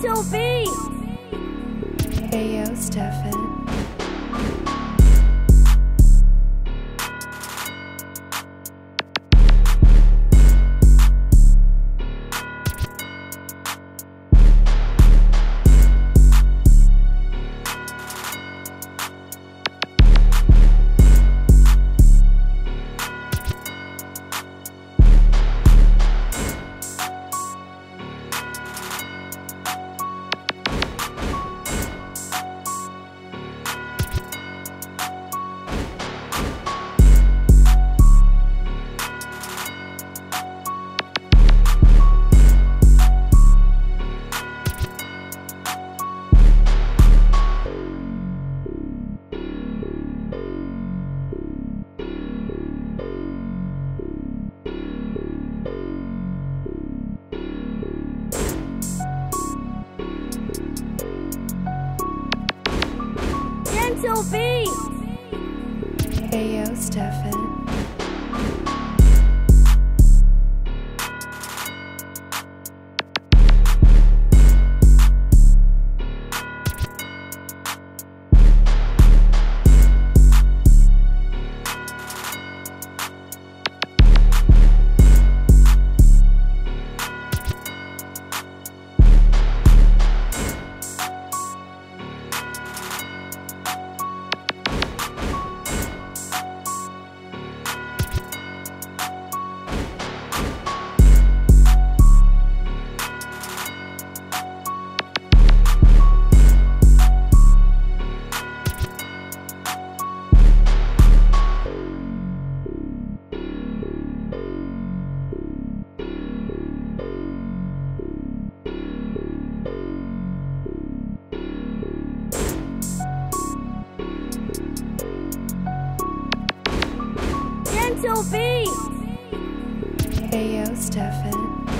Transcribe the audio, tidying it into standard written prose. Sophie! Hey, yo, Stefan. Sophie! Hey, yo, Stefan. Sophie! Hey, yo, Stefan.